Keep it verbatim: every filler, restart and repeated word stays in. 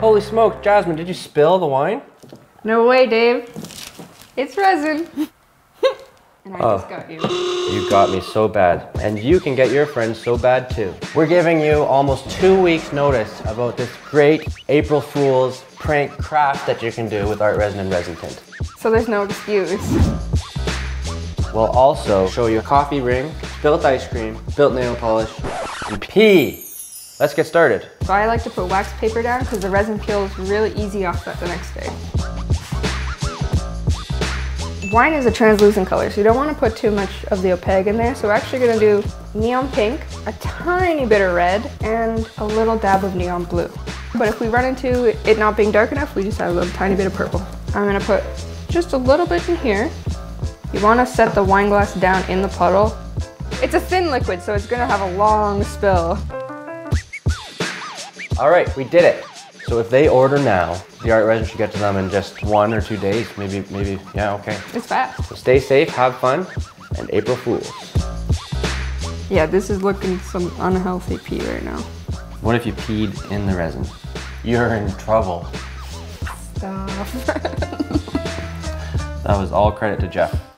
Holy smoke, Jasmine, did you spill the wine? No way, Dave. It's resin. And I oh, just got you. You got me so bad. And you can get your friends so bad too. We're giving you almost two weeks notice about this great April Fool's prank craft that you can do with Art Resin and Resin Tint. So there's no excuse. We'll also show you a coffee ring, built ice cream, built nail polish, and pee. Let's get started. So I like to put wax paper down because the resin peels really easy off that the next day. Wine is a translucent color, so you don't want to put too much of the opaque in there. So we're actually going to do neon pink, a tiny bit of red, and a little dab of neon blue. But if we run into it not being dark enough, we just add a little tiny bit of purple. I'm going to put just a little bit in here. You want to set the wine glass down in the puddle. It's a thin liquid, so it's going to have a long spill. All right, we did it. So if they order now, the Art Resin should get to them in just one or two days, maybe, maybe, yeah, okay. It's fast. So stay safe, have fun, and April Fools. Yeah, this is looking some unhealthy pee right now. What if you peed in the resin? You're in trouble. Stop. That was all credit to Jeff.